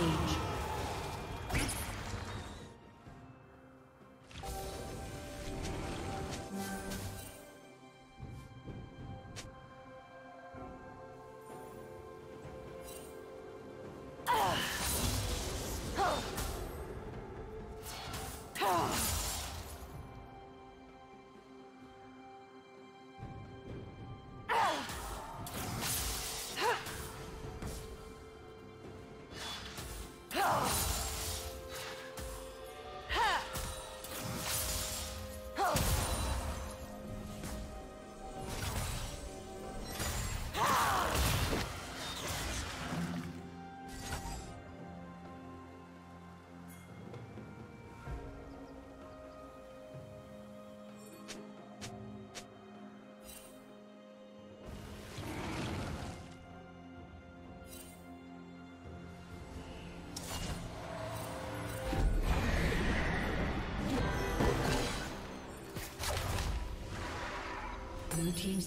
Blue team's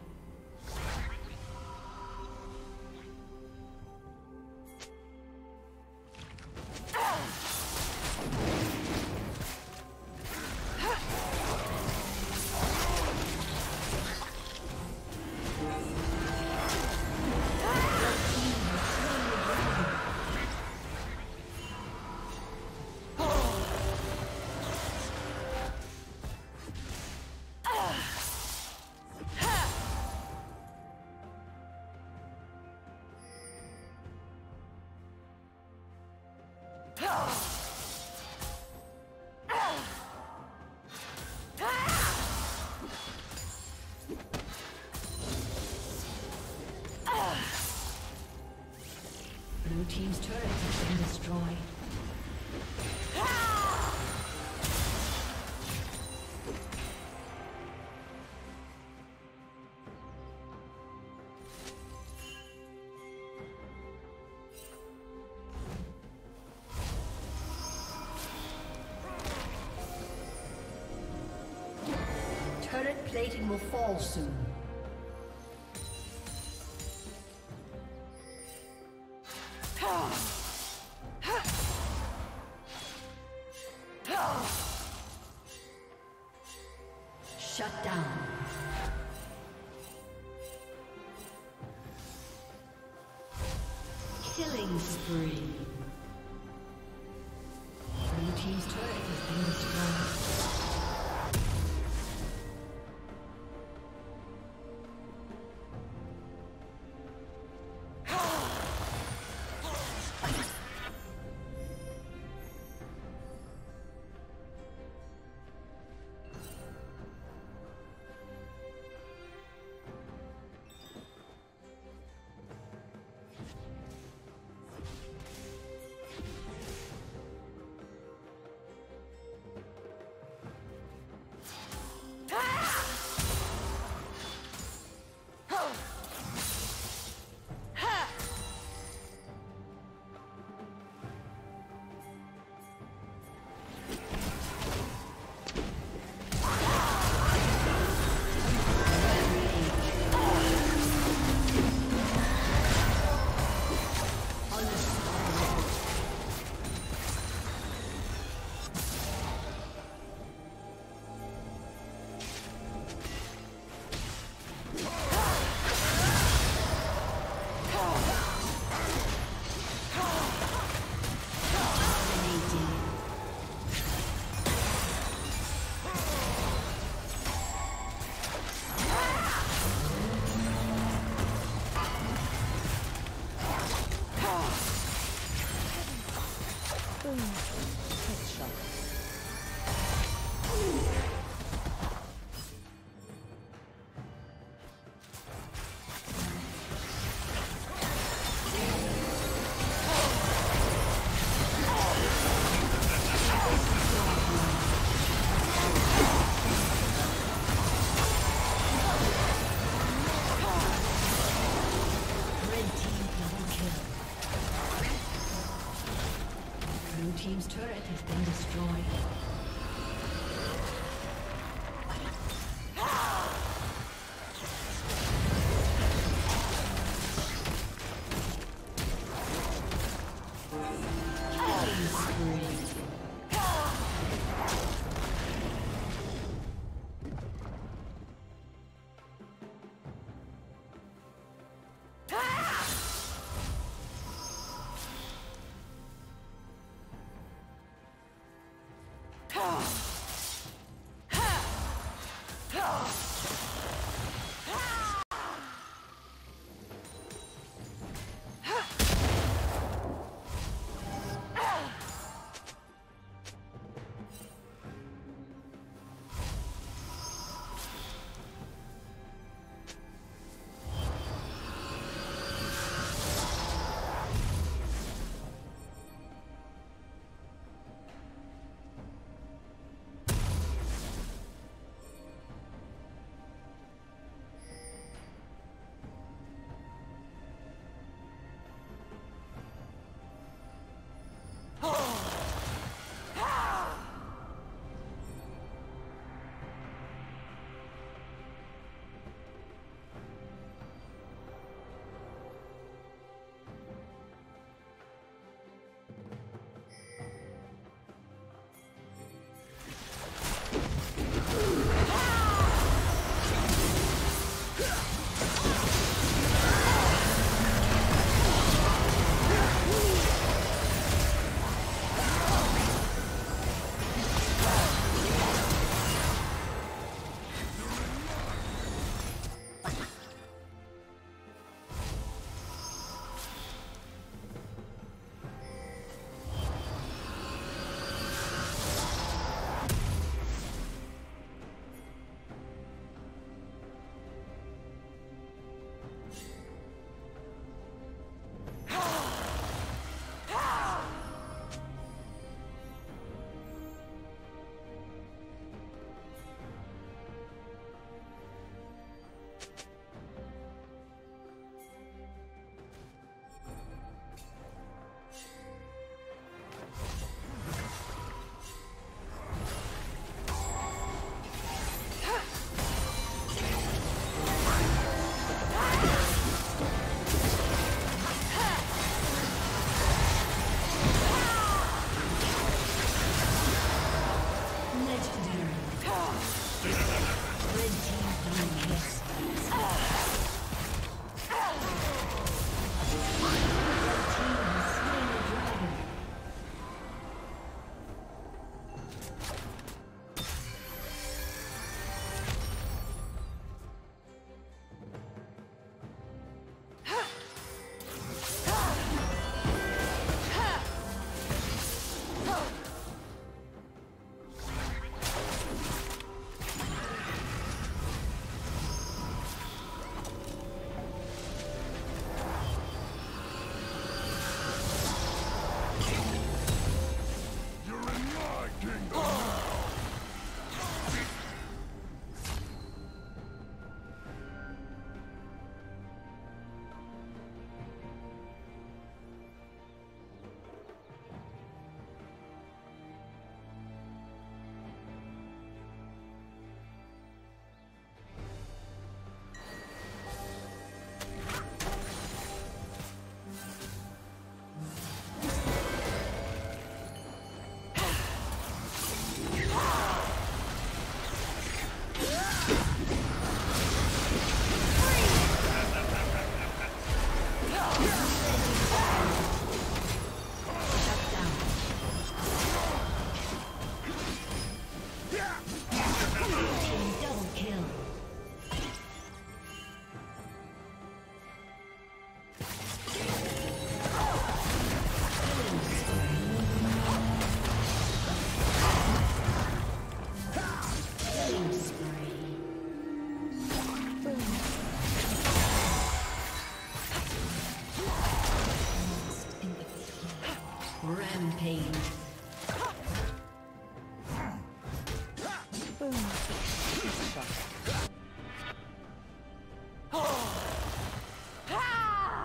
Blue team's turret has been destroyed. Turret plating will fall soon. Killing spree. Blue team's turret has been destroyed. Team's turret has been destroyed.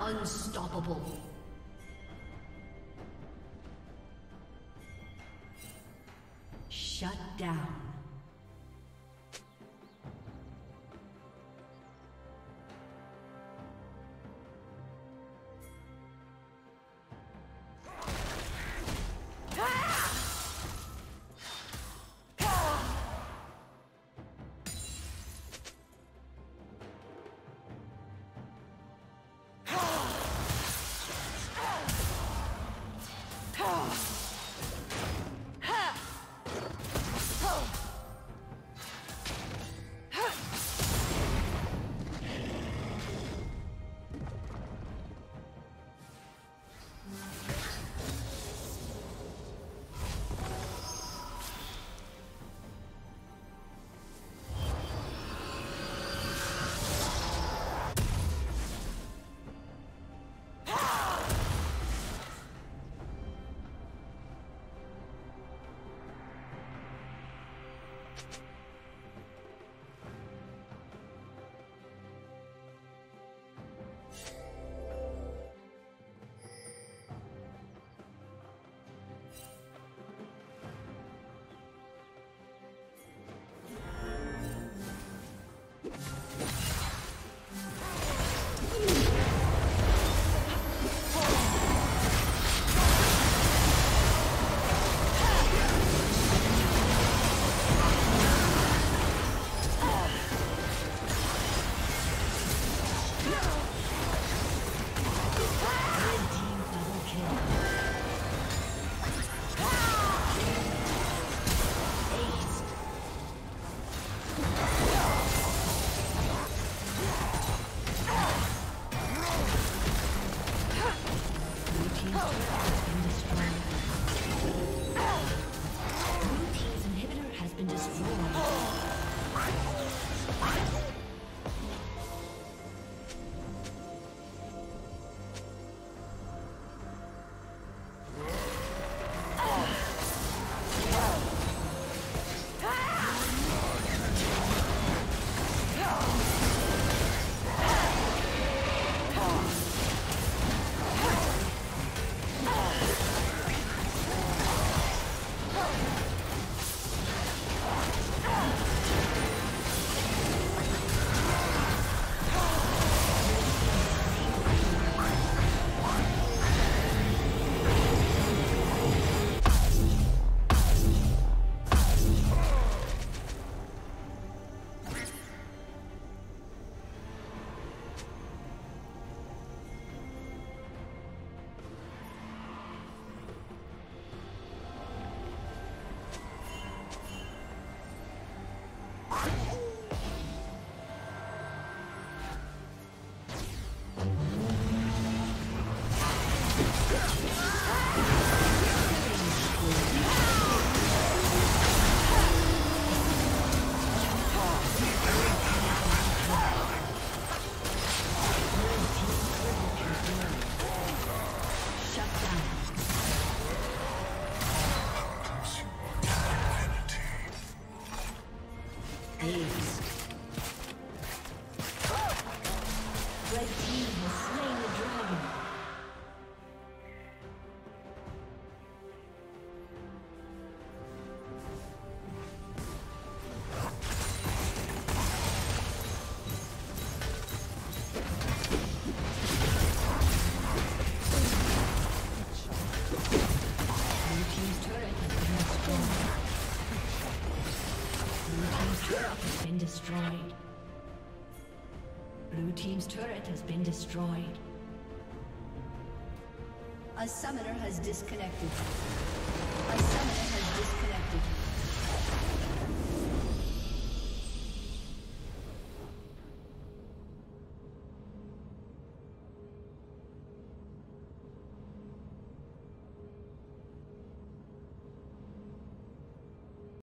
Unstoppable. Shut down. Ah! Blue team's turret has been destroyed. A summoner has disconnected. A summoner